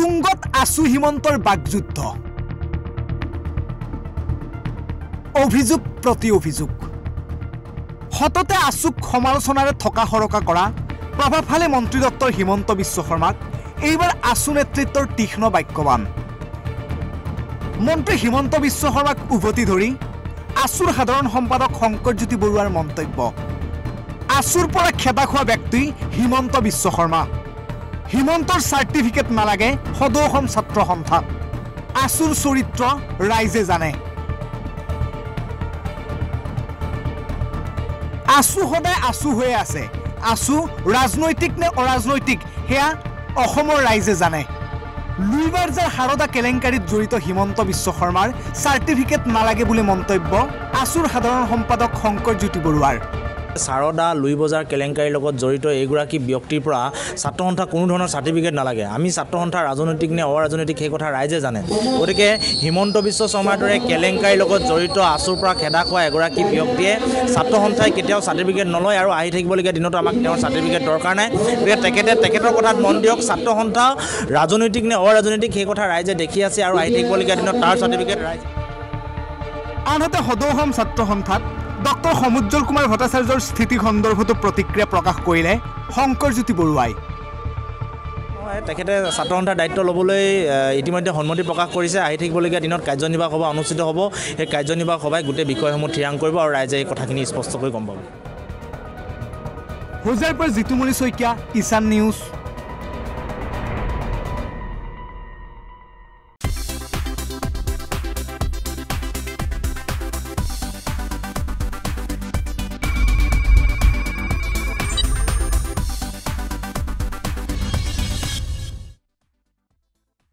তুঙ্গত আছু হিমন্তৰ বাগযুদ্ধ অভিযোগ প্ৰতি অভিযোগ হততে আছুক সমালোচনাৰে থকা হৰকা কৰা প্ৰভাৱশালী মন্ত্ৰী ডক্টৰ হিমন্ত বিশ্ব শৰ্মাক এইবাৰ আছু নেতৃত্বৰ তীক্ষ্ণ বাক্যবান মন্ত্ৰী হিমন্ত বিশ্ব শৰ্মাক উভতি ধৰি আছুৰ সাধাৰণ সম্পাদক শংকৰজ্যোতি বৰুৱাৰ মন্তব্য আছুৰ পৰা খেদা খোৱা ব্যক্তি হিমন্ত বিশ্ব শৰ্মা হিমন্তৰ সাৰ্টিফিকেট নালাগে সদৌসম ছাত্ৰ সন্থা আছুৰ চৰিত্ৰ ৰাইজে জানে আছু সদায় আছু হৈ আছে আছু ৰাজনৈতিক নে অৰাজনৈতিক হেয়া অসমৰ ৰাইজে জানে লুইবাৰজাৰ হাৰদা কেলেংকাৰীত জড়িত হিমন্ত বিশ্ব শৰ্মাৰ সাৰ্টিফিকেট নালাগে বুলি মন্তব্য আছুৰ সাধাৰণ সম্পাদক শংকৰজ্যোতি বৰুৱাৰ सारदा लुई बजार केलेंकारी লগত জড়িত এগুৰাকী ব্যক্তিৰ পৰা ছাত্ৰ সন্থা কোনো ধৰণৰ সাৰ্টিফিকেট নালাগে আমি ছাত্ৰ সন্থা ৰাজনৈতিক নে অৰাজনৈতিক সেই কথা ৰাইজে জানে ওটিকে হিমন্ত বিশ্ব শৰ্মাৰ দৰে কেলেংকাৰীৰ লগত জড়িত আছুৰ পৰা খেদা খোৱা এগুৰাকী ব্যক্তিয়ে ছাত্ৰ সন্থাই কেতিয়াও সাৰ্টিফিকেট নলয় আৰু আহি থাকিবলগীয়া দিনত আমাক তেওঁৰ সাৰ্টিফিকেট দৰকাৰ নাই তেখেতৰ কথাত মন দিয়ক ছাত্ৰ সন্থা ৰাজনৈতিক নে অৰাজনৈতিক সেই কথা ৰাইজে দেখি আছে আৰু আহি থাকিবলগীয়া দিনত তাৰ সাৰ্টিফিকেট ৰাইজে আনহাতে সদৌসম ছাত্ৰ সন্থাত ডক্টৰ সমুজ্জ্বল কুমাৰ ভট্টাচাৰ্যৰ স্থিতি সন্দৰ্ভত প্ৰতিক্ৰিয়া প্ৰকাশ কৰলে শংকৰজ্যোতি বৰুৱাই তেখেতে ছাত্ৰ সন্থাৰ দায়িত্ব ল'বলৈ ইতিমধ্যে সন্মতি প্ৰকাশ কৰিছে আহি থাকিবলগীয়া দিনত কাৰ্যনিৰ্বাহক সভা অনুষ্ঠিত হ'ব এই কাৰ্যনিৰ্বাহক সভাই গোটেই বিষয়সমূহ থিৰাং কৰিব আৰু ৰাইজে এই কথাখিনি স্পষ্টকৈ গম পাব হোজাইৰ পৰা জিতুমণি শইকীয়া ইশান নিউজ।